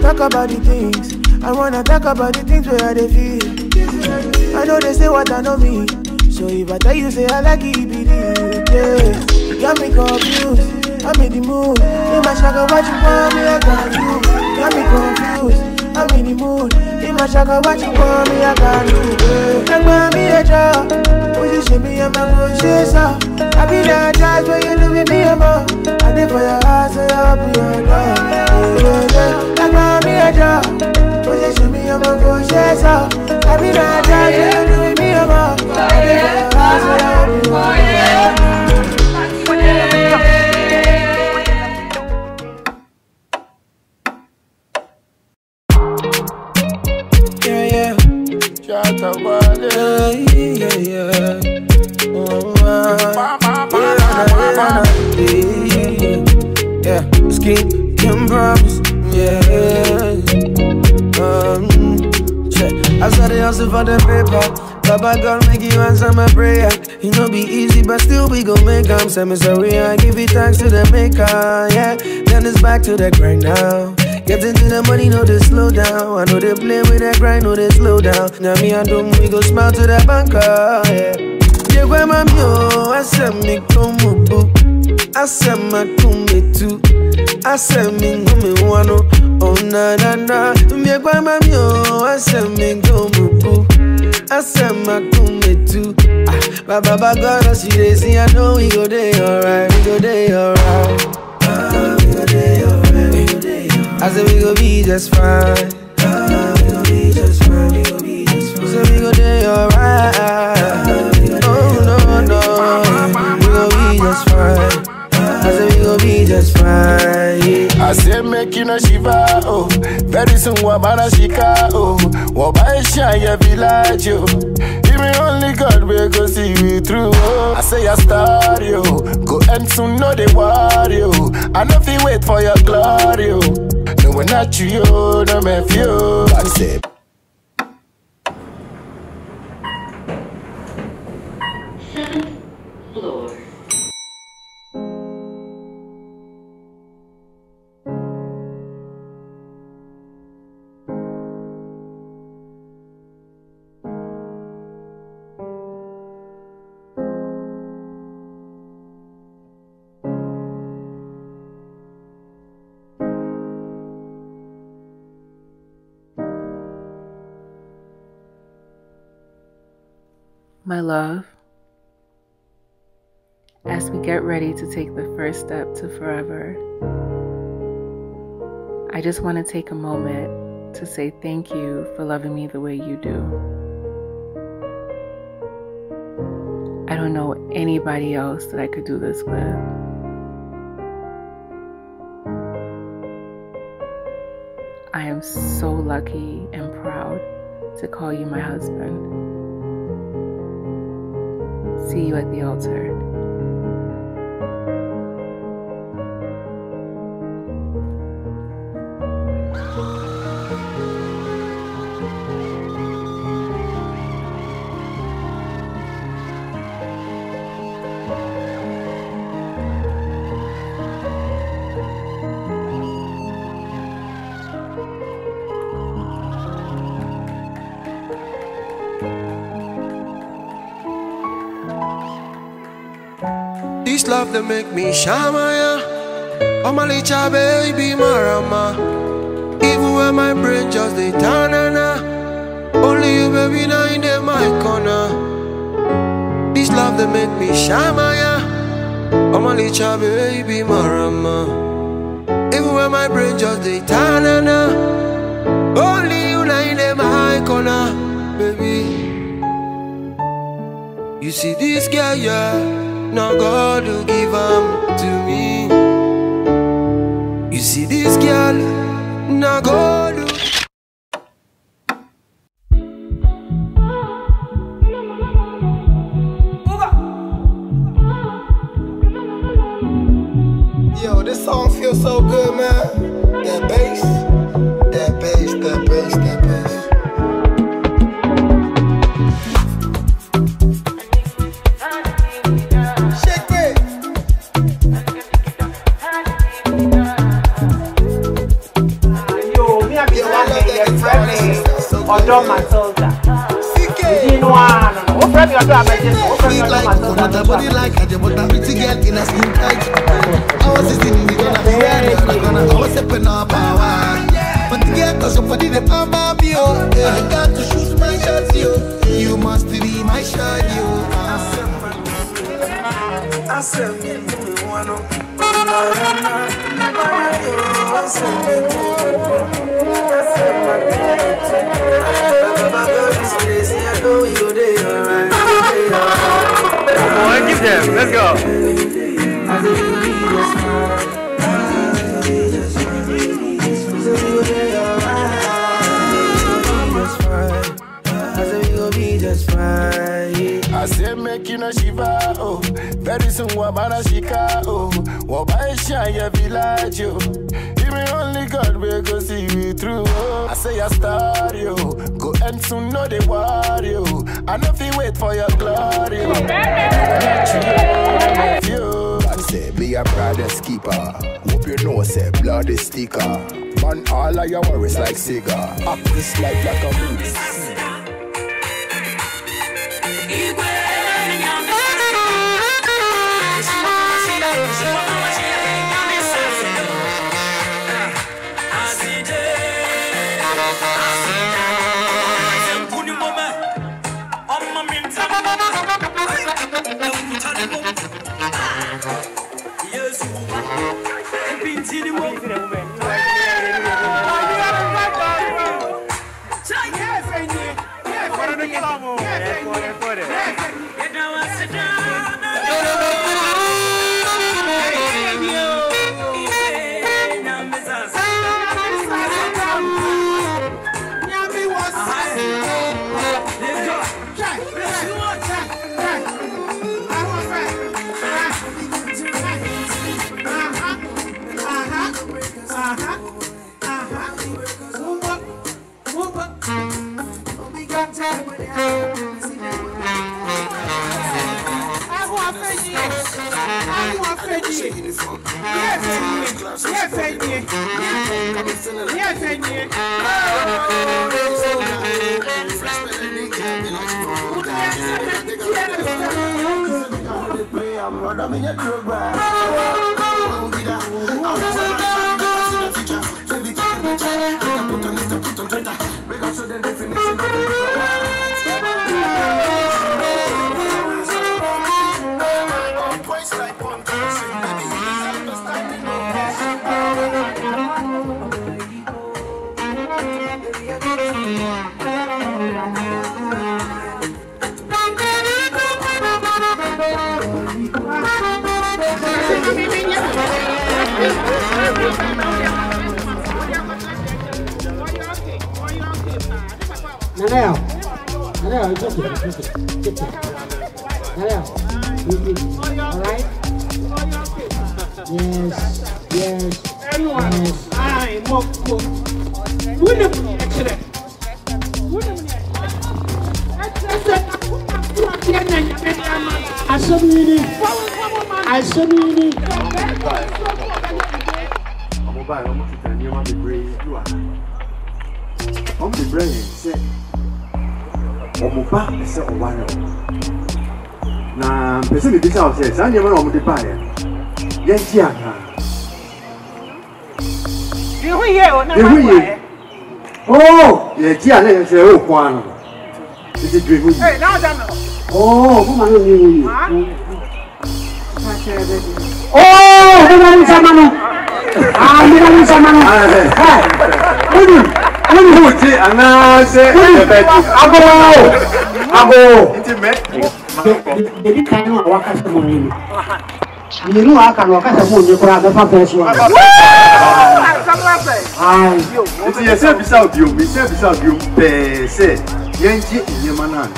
talk about the things. I wanna talk about the things where they feel. I know they say what I know me. So if I tell you, say I like it, be the case. You got me confused, I'm in the mood. In my shaka, what you want me, I got you. You got me confused, I'm in the mood. In my shaka, what you want me, I got you. I'm gonna be a job. Position me, I'm gonna chase up. I be that judge where you do with me, I'm up. I did for your eyes, so I'll be your love. I'm gonna be a job. Position me, I'm gonna chase up. I be that judge where you do with me, I'm up. I did for your eyes, so I'll be your love. Keep them promise, yeah. I saw the hustle for the paper. Baba God make you answer my prayer. It no be easy, but still we gon' make 'em. Say me sorry, I give you thanks to the maker, yeah. Then it's back to the grind now. Getting to the money, no they slow down. I know they play with that grind, no they slow down. Now me and them, we go smile to the banker, yeah. Yeah, where my yo, I said me come up, I said my come too. I said me go me wano, oh na na na. Me kwa mami oh, I said me go muku. I said my kume too. Ah, Baba God I see they see I know we go day alright, we go day alright. Ah, we go day alright, we go day alright. I said we go be just fine. Ah, we go be just fine, we go be just fine. So we go day alright. Oh no no, we go be just fine. I said we gon' be just fine, yeah. I said make you no shiva, oh. Very soon wabana shika, oh. Wabaisha ya village, oh. Even only God will go see you through, oh. I say I start, yo. Go end soon, no they worry, oh. I know if you wait for your glory, oh. No we're not you, yo, no me feel. I said my love, as we get ready to take the first step to forever, I just want to take a moment to say thank you for loving me the way you do. I don't know anybody else that I could do this with. I am so lucky and proud to call you my husband. See you at the altar. This love that make me shamaya. Oh my little baby marama. Even when my brain just they tanana. Only you baby now in the my corner. This love that make me shamaya. Oh my little baby marama. Even when my brain just they tanana. Only you now in the my corner, baby. You see this girl, yeah. Now God will give them to me. You see this girl, now God will. Yo, this song feels so good, man. That bass, that bass, that bass, that bass. Kenya Bima Kenya friendly Odo Matilda. You know what friend you do amazing. What friend you do Matilda. That body like a Jabota pretty girl in a skin tight. I was sitting in the corner, I was stepping up power. But the girl touch your body, the power be oh. I got to shoot my shot, you must be my shot, you. I said me wanna. Come on, give them. Let's go. I said making a shiva, oh. Very soon wabana shika, oh. Wabaisha ya village, oh. Even only God will go see you through, oh. I say I start, yo. Go and soon know they worry, oh. I know if you wait for your glory, oh. I say be a brother's keeper. Hope you know say blood is thicker. Man, all of your worries like cigar. Up this life like a moose. I'm going to buy it. Yes, yeah. Oh, yes, yeah. Oh, baby, can you walk us to morning? You know I can walk us to morning. You can have a first one. I yourself beside you. Yourself beside you. Say, Yanji in your man.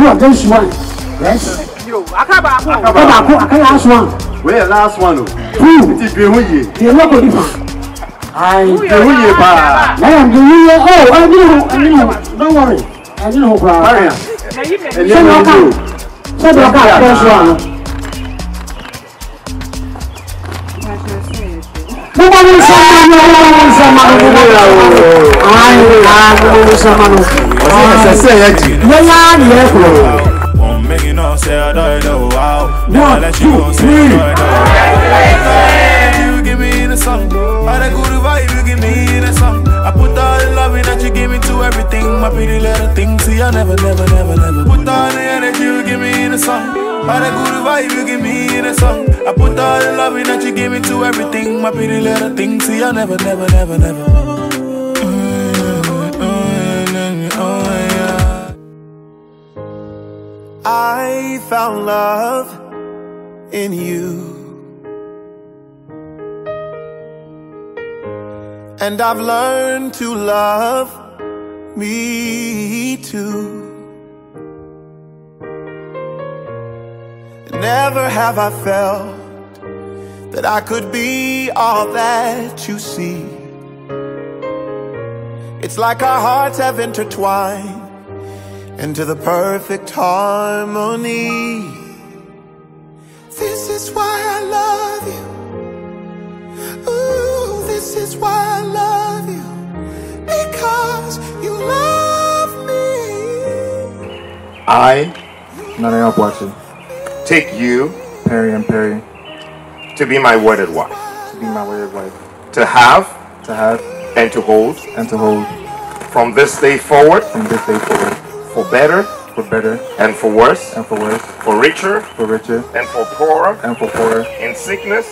You are this one. Yes. You. I can last one. Where last one? Who? It's been with you. You're not going to. I'm doing it, but I am doing it. Oh, I knew. Don't worry. I knew who cried. Maria. Send your card. You give me the song, all that good vibe you give me the song. I put all the loving that you give me to everything, my pretty little thing. See, I never put all the energy you give me in the song. All that good vibe you give me in a song. I put all the loving that you give me to everything, my pretty little thing. See, I never. I found love in you, and I've learned to love me too. Never have I felt that I could be all that you see. It's like our hearts have intertwined into the perfect harmony. This is why I love you. Ooh, this is why I love you. Because you love me. Not enough watching. Take you, Parry and Parry, to be my wedded wife. To be my wedded wife. To have, and to hold, from this day forward, for better, and for worse, for richer, and for poorer, in sickness,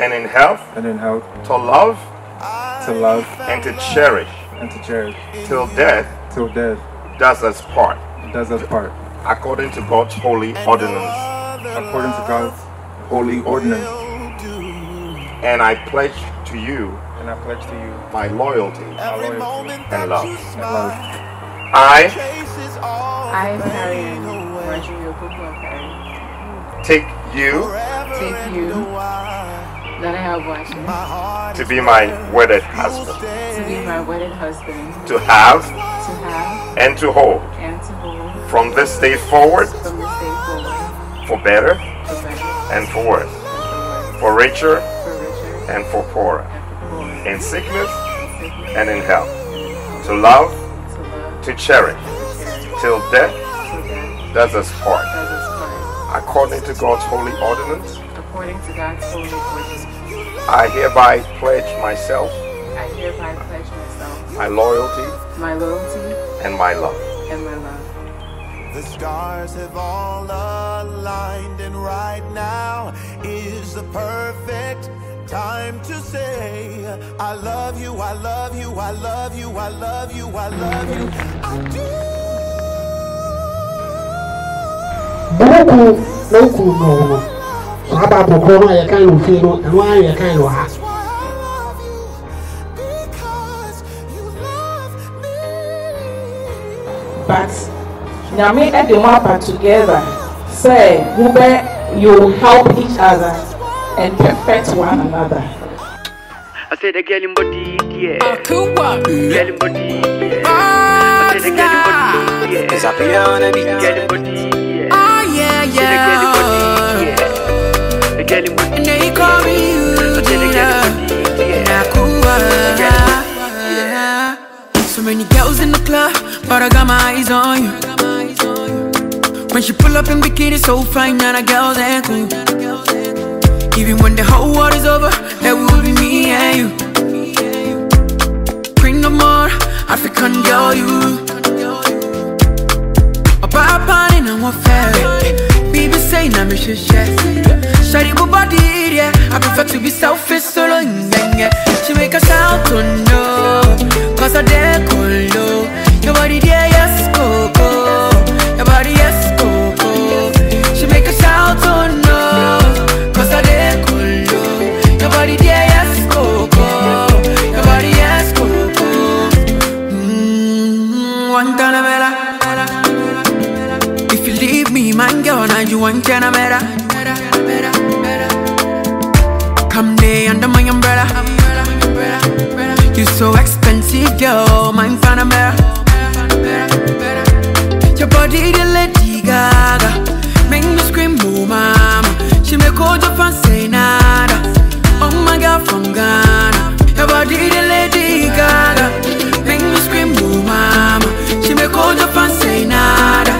and in health, to love, and to cherish, till death, does us part, according to God's holy ordinance. And I pledge to you my loyalty, and love. I Parry, take you that I have watching, to be my wedded husband. To have, and to hold. From this day forward, for better, and for worse, for richer, and for poorer, in sickness, and in health, to love, to cherish, till death does us part, according to God's holy ordinance. I hereby pledge myself, my loyalty, and my love. The stars have all aligned, and right now is the perfect time to say I love you, I love you, I love you, I love you, I love you, I do. But now me and the mother together say you help each other and perfect one another. I said the girl in body, yeah. I said the girl in body, yeah. It's a girl in body, yeah. Oh yeah, yeah. The girl in body, yeah. And they call me you. So many girls in the club, but I got my eyes on you. When she pull up in bikini, so fine, now the girls ain't clean. Even when the whole world is over, that will be me and you. Bring no more African girl, you. A papa and I'm a fairy. Baby say, I'm a shit. Shawty with body, yeah. I prefer to be selfish, solo in yeah. She make a shout, oh no, cause I dare cool low. Your body, yeah, yes, go, go. Your body, yes, go, go. She make a shout, oh no, cause I dey cool. Your body, yeah, yes, go, go. Your body, yes, go, go. Guantanamera. If you leave me, man, girl, now you Guantanamera. Come lay under my umbrella. You so expensive, girl, man, Guantanamera. Your body the Lady Gaga, make me scream, oh mama. She make all your fans say nada. Oh my God, from Ghana. Your body the Lady Gaga, make me scream, oh mama. She make all Japan say nada.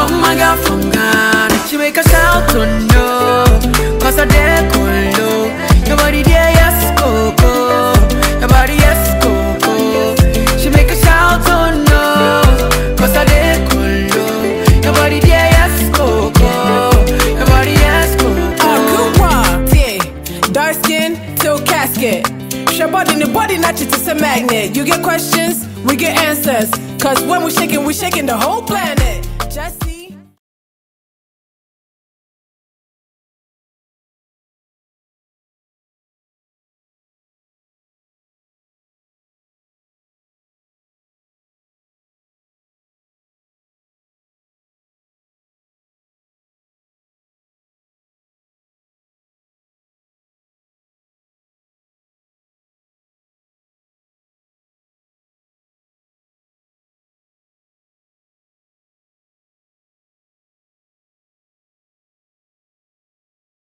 Oh my God, from Ghana. She make a shout, oh no, cause I dare colo. Your body there, yes, coco. Your body, yes, coco. She make a shout, oh no, cause I dare colo. Your body there, yes, coco. Your body, yes, coco. Dark skin, till casket. Your body in the body, not you, just a magnet. You get questions, we get answers. Cause when we shaking the whole planet. Just